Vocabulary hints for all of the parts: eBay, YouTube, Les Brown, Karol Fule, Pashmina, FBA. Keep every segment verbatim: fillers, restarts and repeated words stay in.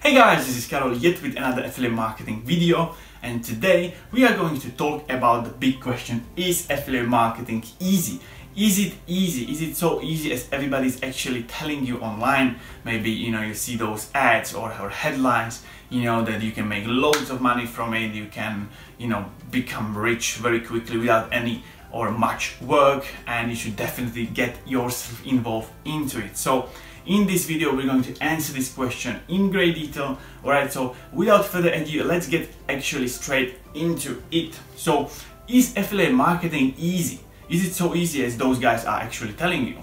Hey guys, this is Karol yet with another affiliate marketing video, and today we are going to talk about the big question: is affiliate marketing easy? Is it easy? Is it so easy as everybody's actually telling you online? Maybe, you know, you see those ads or her headlines, you know, that you can make loads of money from it, you can, you know, become rich very quickly without any or much work, and you should definitely get yourself involved into it. So in this video we're going to answer this question in great detail. Alright, so without further ado, let's get actually straight into it. So is affiliate marketing easy? Is it so easy as those guys are actually telling you?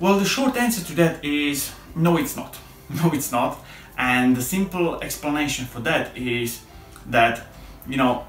Well, the short answer to that is no, it's not. No, it's not. And the simple explanation for that is that, you know,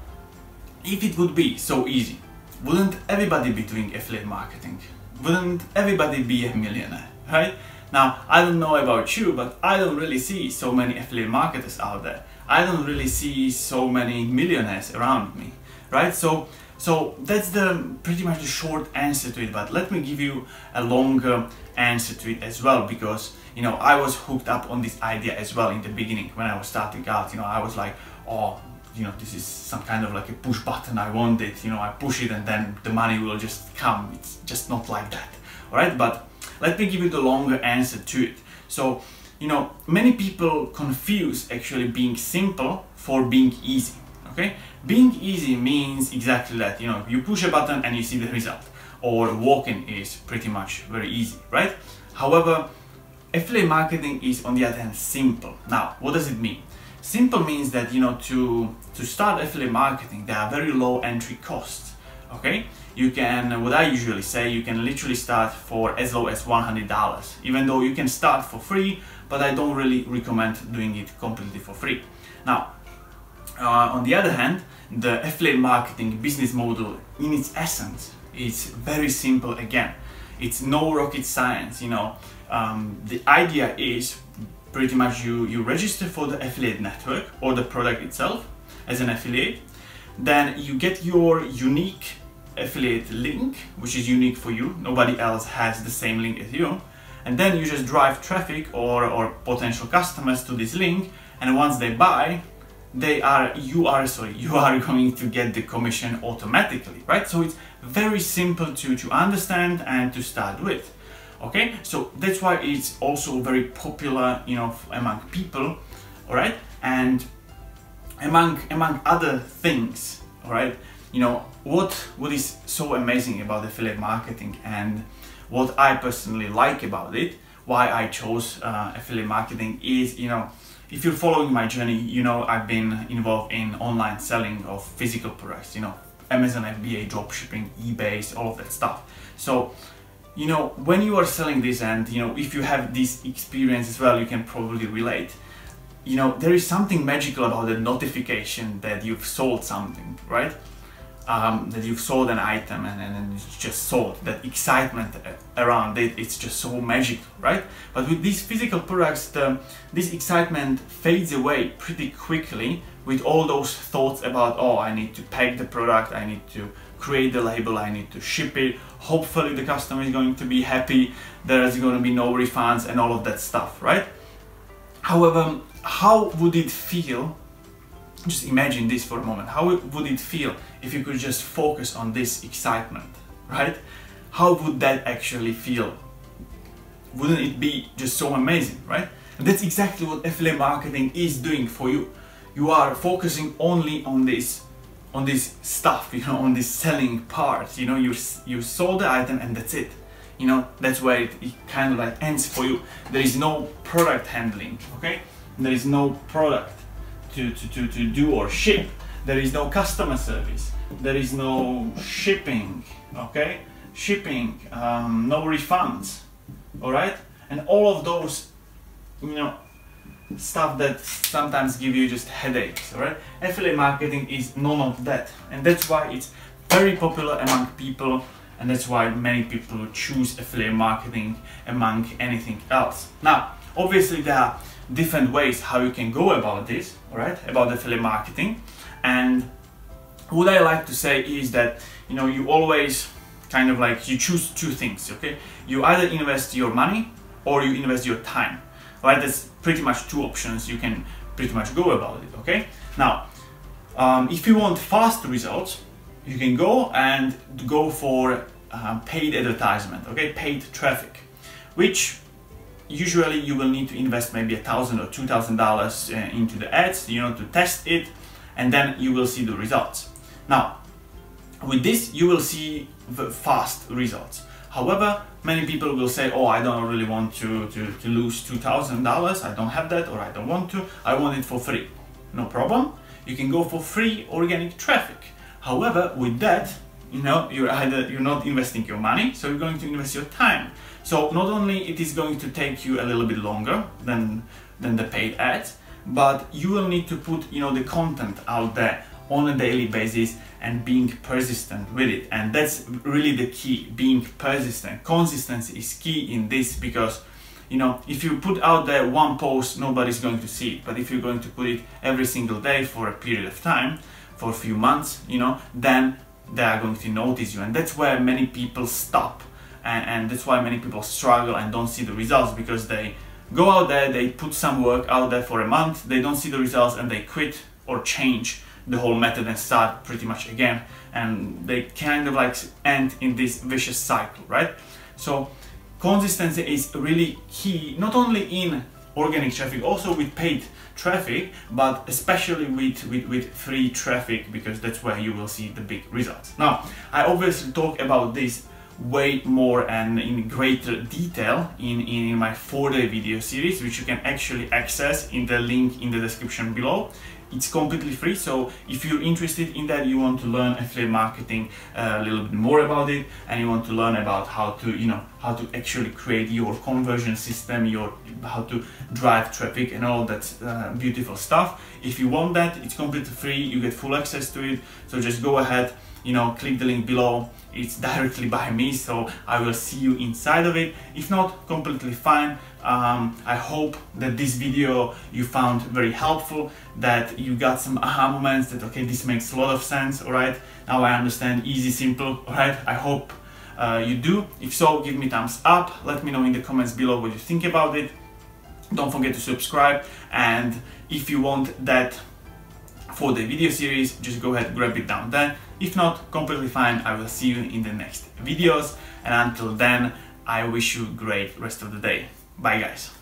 if it would be so easy, wouldn't everybody be doing affiliate marketing? Wouldn't everybody be a millionaire, right? Now, I don't know about you, but I don't really see so many affiliate marketers out there. I don't really see so many millionaires around me, right? So, so that's the pretty much the short answer to it. But let me give you a longer answer to it as well, because, you know, I was hooked up on this idea as well in the beginning when I was starting out. You know, I was like, oh, you know, this is some kind of like a push button, I want it, you know, I push it and then the money will just come. It's just not like that, all right? But let me give you the longer answer to it. So, you know, many people confuse actually being simple for being easy, okay? Being easy means exactly that, you know, you push a button and you see the result, or walking is pretty much very easy, right? However, affiliate marketing is, on the other hand, simple. Now, what does it mean? Simple means that, you know, to to start affiliate marketing, there are very low entry costs, okay? You can, what I usually say, you can literally start for as low as one hundred dollars, even though you can start for free, but I don't really recommend doing it completely for free. Now, uh, on the other hand, the affiliate marketing business model in its essence is very simple again. It's no rocket science, you know. Um, the idea is pretty much you, you register for the affiliate network or the product itself as an affiliate, then you get your unique affiliate link, which is unique for you, nobody else has the same link as you, and then you just drive traffic or, or potential customers to this link, and once they buy, they are, you are, sorry, you are going to get the commission automatically, right? So it's very simple to, to understand and to start with. Okay, so that's why it's also very popular, you know, among people, all right? And among among other things, all right, you know, what what is so amazing about affiliate marketing and what I personally like about it, why I chose uh, affiliate marketing is, you know, if you're following my journey, you know, I've been involved in online selling of physical products, you know, Amazon F B A, dropshipping, eBay, all of that stuff. So, you know, when you are selling this, and, you know, if you have this experience as well, you can probably relate. You know, there is something magical about the notification that you've sold something, right? Um, that you've sold an item and then it's just sold. That excitement around it, it's just so magical, right? But with these physical products, the, this excitement fades away pretty quickly with all those thoughts about, oh, I need to pack the product, I need to create the label, I need to ship it, hopefully the customer is going to be happy, there's going to be no refunds and all of that stuff, right? However, how would it feel, just imagine this for a moment, how would it feel if you could just focus on this excitement, right? How would that actually feel? Wouldn't it be just so amazing, right? And that's exactly what affiliate marketing is doing for you. You are focusing only on this on this stuff, you know, on this selling part, you know, you you sold the item and that's it, you know, that's where it, it kind of like ends for you. There is no product handling, okay? There is no product to, to, to, to do or ship, there is no customer service, there is no shipping, okay? Shipping, um, no refunds, all right? And all of those, you know, stuff that sometimes give you just headaches, all right? Affiliate marketing is none of that, and that's why it's very popular among people, and that's why many people choose affiliate marketing among anything else. Now, obviously there are different ways how you can go about this, all right, about affiliate marketing, and what I like to say is that, you know, you always kind of like, you choose two things, okay? You either invest your money or you invest your time, right? That's pretty much two options you can pretty much go about it, okay? Now, um, if you want fast results, you can go and go for uh, paid advertisement, okay, paid traffic, which usually you will need to invest maybe a thousand or two thousand dollars into the ads, you know, to test it, and then you will see the results. Now, with this, you will see the fast results. However, many people will say, oh, I don't really want to, to, to lose two thousand dollars, I don't have that, or I don't want to, I want it for free. No problem, you can go for free organic traffic. However, with that, you know, you're either you're not investing your money, so you're going to invest your time. So not only it is going to take you a little bit longer than, than the paid ads, but you will need to put, you know, the content out there on a daily basis and being persistent with it. And that's really the key, being persistent. Consistency is key in this, because, you know, if you put out there one post, nobody's going to see it. But if you're going to put it every single day for a period of time, for a few months, you know, then they are going to notice you. And that's where many people stop. And, and that's why many people struggle and don't see the results, because they go out there, they put some work out there for a month, they don't see the results, and they quit or change the whole method and start pretty much again, and they kind of like end in this vicious cycle, right? So consistency is really key, not only in organic traffic, also with paid traffic, but especially with, with, with free traffic, because that's where you will see the big results. Now, I obviously talk about this way more and in greater detail in, in my four-day video series, which you can actually access in the link in the description below. It's completely free, so if you're interested in that, you want to learn affiliate marketing a little bit more about it, and you want to learn about how to, you know, how to actually create your conversion system, your how to drive traffic and all that uh, beautiful stuff. If you want that, it's completely free, you get full access to it, so just go ahead, you know, click the link below. It's directly by me, so I will see you inside of it. If not, completely fine. Um, I hope that this video you found very helpful, that you got some aha moments that, okay, this makes a lot of sense, all right? Now I understand, easy, simple, all right? I hope uh, you do. If so, give me thumbs up. Let me know in the comments below what you think about it. Don't forget to subscribe. And if you want that for the video series, just go ahead, grab it down there. If not, completely fine, I will see you in the next videos, and until then, I wish you a great rest of the day. Bye guys.